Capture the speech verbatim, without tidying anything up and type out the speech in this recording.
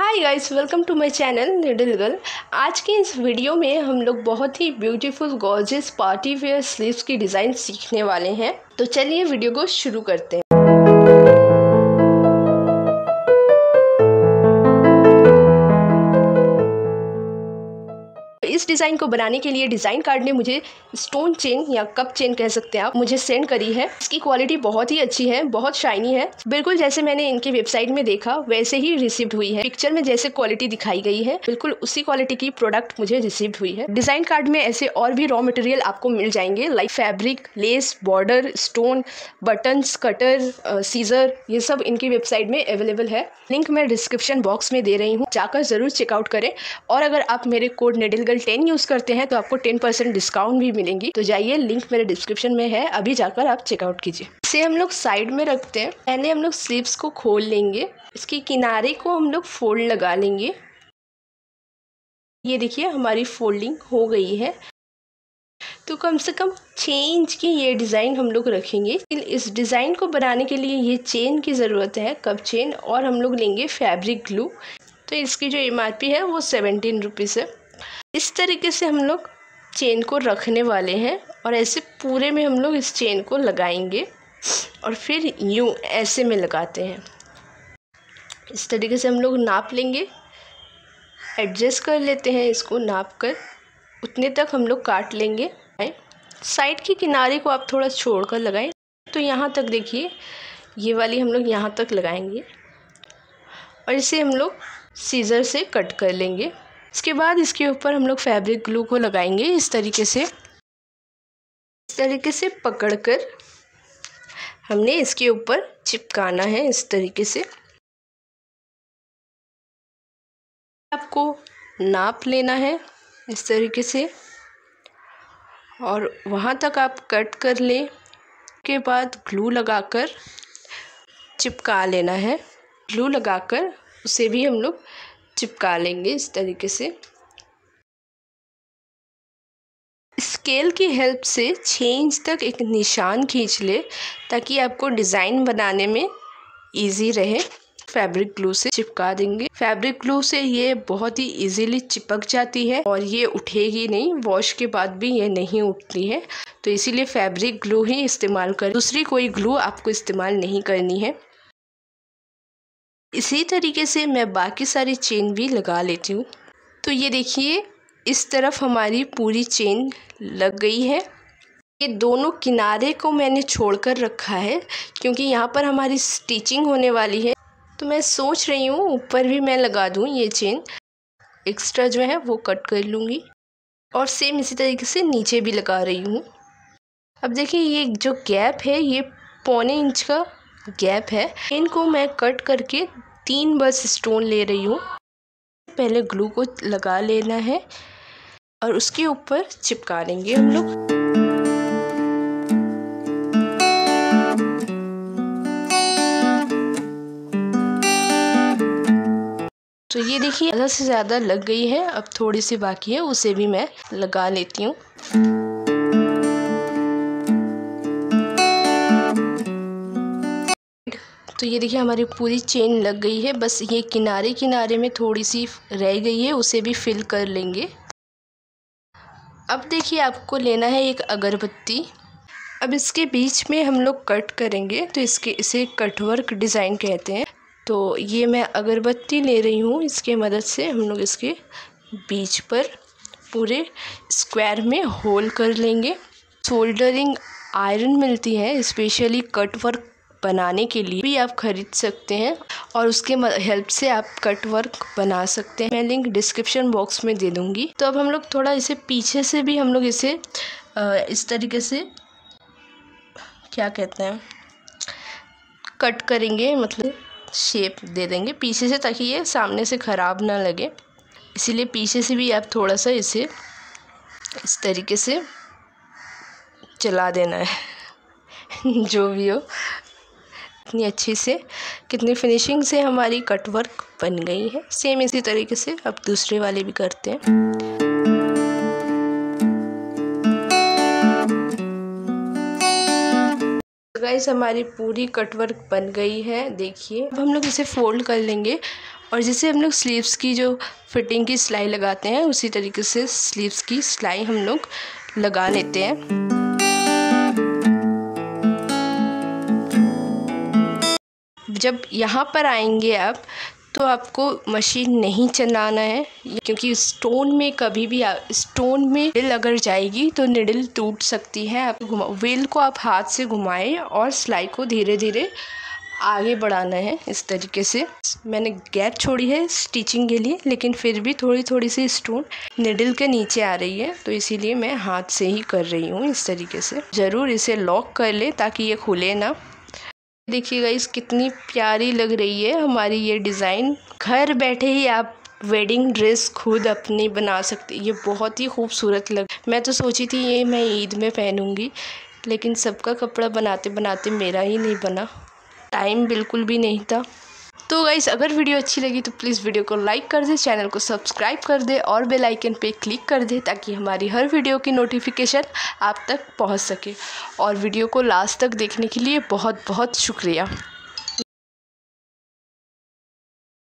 Hi guys, welcome to my channel needle girl. आज के इस वीडियो में हम लोग बहुत ही beautiful gorgeous party wear sleeves की डिज़ाइन सीखने वाले हैं, तो चलिए वीडियो को शुरू करते हैं। इस डिज़ाइन को बनाने के लिए डिज़ाइन कार्ड ने मुझे स्टोन चेन या कप चेन कह सकते हैं आप, मुझे सेंड करी है। इसकी क्वालिटी बहुत ही अच्छी है, बहुत शाइनी है। बिल्कुल जैसे मैंने इनके वेबसाइट में देखा वैसे ही रिसीव्ड हुई है। पिक्चर में जैसे क्वालिटी दिखाई गई है बिल्कुल उसी क्वालिटी की प्रोडक्ट मुझे रिसीव्ड हुई है। डिज़ाइन कार्ड में ऐसे और भी रॉ मटेरियल आपको मिल जाएंगे, like fabric, lace, border, stone, buttons, cutter, scissor, ये सब इनकी वेबसाइट में अवेलेबल है। लिंक मैं डिस्क्रिप्शन बॉक्स में दे रही हूँ, जाकर जरूर चेकआउट करें। और अगर आप मेरे code needle girl ten use करते हैं तो आपको टेन परसेंट डिस्काउंट भी मिलेंगी। तो जाइए, लिंक मेरे डिस्क्रिप्शन में है, अभी जाकर आप चेकआउट कीजिए। इसे हम लोग साइड में रखते हैं। पहले हम लोग स्लीव्स को खोल लेंगे, इसके किनारे को हम लोग फोल्ड लगा लेंगे। ये देखिए हमारी फोल्डिंग हो गई है। तो कम से कम छः इंच की ये डिज़ाइन हम लोग रखेंगे। इस डिज़ाइन को बनाने के लिए ये चेन की ज़रूरत है, कप चेन, और हम लोग लेंगे फैब्रिक ग्लू। तो इसकी जो एम आर पी है वो सेवेंटीन रुपीज़ है। इस तरीके से हम लोग चेन को रखने वाले हैं और ऐसे पूरे में हम लोग इस चेन को लगाएंगे और फिर यूँ ऐसे में लगाते हैं। इस तरीके से हम लोग नाप लेंगे, एडजस्ट कर लेते हैं इसको, नाप कर उतने तक हम लोग काट लेंगे। साइड के किनारे को आप थोड़ा छोड़ कर लगाएं। तो यहाँ तक देखिए, ये वाली हम लोग यहाँ तक लगाएंगे और इसे हम लोग सीजर से कट कर लेंगे। इसके बाद इसके ऊपर हम लोग फैब्रिक ग्लू को लगाएंगे इस तरीके से। इस तरीके से पकड़कर हमने इसके ऊपर चिपकाना है इस तरीके से। आपको नाप लेना है इस तरीके से और वहाँ तक आप कट कर लें। के बाद ग्लू लगाकर चिपका लेना है। ग्लू लगाकर उसे भी हम लोग चिपका लेंगे इस तरीके से। स्केल की हेल्प से छः इंच तक एक निशान खींच ले ताकि आपको डिज़ाइन बनाने में इजी रहे। फैब्रिक ग्लू से चिपका देंगे। फैब्रिक ग्लू से ये बहुत ही इजीली चिपक जाती है और ये उठेगी नहीं, वॉश के बाद भी ये नहीं उठती है। तो इसीलिए फैब्रिक ग्लू ही इस्तेमाल करें, दूसरी कोई ग्लू आपको इस्तेमाल नहीं करनी है। इसी तरीके से मैं बाकी सारी चेन भी लगा लेती हूँ। तो ये देखिए इस तरफ हमारी पूरी चेन लग गई है। ये दोनों किनारे को मैंने छोड़कर रखा है क्योंकि यहाँ पर हमारी स्टिचिंग होने वाली है। तो मैं सोच रही हूँ ऊपर भी मैं लगा दूँ, ये चेन एक्स्ट्रा जो है वो कट कर लूँगी। और सेम इसी तरीके से नीचे भी लगा रही हूँ। अब देखिए ये जो गैप है ये पौने इंच का गैप है। इनको मैं कट करके तीन बस स्टोन ले रही हूँ। पहले ग्लू को लगा लेना है और उसके ऊपर चिपका लेंगे हम लोग। तो ये देखिए ज़्यादा से ज़्यादा लग गई है, अब थोड़ी सी बाकी है उसे भी मैं लगा लेती हूँ। तो ये देखिए हमारी पूरी चेन लग गई है। बस ये किनारे किनारे में थोड़ी सी रह गई है, उसे भी फिल कर लेंगे। अब देखिए आपको लेना है एक अगरबत्ती। अब इसके बीच में हम लोग कट करेंगे, तो इसके इसे कटवर्क डिज़ाइन कहते हैं। तो ये मैं अगरबत्ती ले रही हूँ, इसके मदद से हम लोग इसके बीच पर पूरे स्क्वायर में होल कर लेंगे। सोल्डरिंग आयरन मिलती है स्पेशली कटवर्क बनाने के लिए, भी आप खरीद सकते हैं और उसके हेल्प से आप कट वर्क बना सकते हैं। मैं लिंक डिस्क्रिप्शन बॉक्स में दे दूँगी। तो अब हम लोग थोड़ा इसे पीछे से भी हम लोग इसे इस तरीके से क्या कहते हैं कट करेंगे, मतलब शेप दे देंगे पीछे से ताकि ये सामने से ख़राब ना लगे। इसीलिए पीछे से भी आप थोड़ा सा इसे इस तरीके से चला देना है। जो भी हो, कितनी अच्छे से, कितनी फिनिशिंग से हमारी कटवर्क बन गई है। सेम इसी तरीके से अब दूसरे वाले भी करते हैं। गाइस हमारी पूरी कटवर्क बन गई है, देखिए। अब हम लोग इसे फोल्ड कर लेंगे और जैसे हम लोग स्लीव्स की जो फिटिंग की सिलाई लगाते हैं उसी तरीके से स्लीव्स की सिलाई हम लोग लगा लेते हैं। जब यहाँ पर आएंगे आप तो आपको मशीन नहीं चलाना है, क्योंकि स्टोन में कभी भी स्टोन में निडल अगर जाएगी तो निडल टूट सकती है। आप घुमा व्हील को आप हाथ से घुमाएं और सिलाई को धीरे धीरे आगे बढ़ाना है। इस तरीके से मैंने गैप छोड़ी है स्टिचिंग के लिए, लेकिन फिर भी थोड़ी थोड़ी सी स्टोन निडल के नीचे आ रही है तो इसीलिए मैं हाथ से ही कर रही हूँ। इस तरीके से ज़रूर इसे लॉक कर ले ताकि ये खुले ना। देखिए गाइस कितनी प्यारी लग रही है हमारी ये डिज़ाइन। घर बैठे ही आप वेडिंग ड्रेस खुद अपनी बना सकते। ये बहुत ही खूबसूरत लग, मैं तो सोची थी ये मैं ईद में पहनूंगी, लेकिन सबका कपड़ा बनाते बनाते मेरा ही नहीं बना, टाइम बिल्कुल भी नहीं था। तो गाइस अगर वीडियो अच्छी लगी तो प्लीज़ वीडियो को लाइक कर दे, चैनल को सब्सक्राइब कर दे और बेल आइकन पे क्लिक कर दे ताकि हमारी हर वीडियो की नोटिफिकेशन आप तक पहुंच सके। और वीडियो को लास्ट तक देखने के लिए बहुत बहुत शुक्रिया।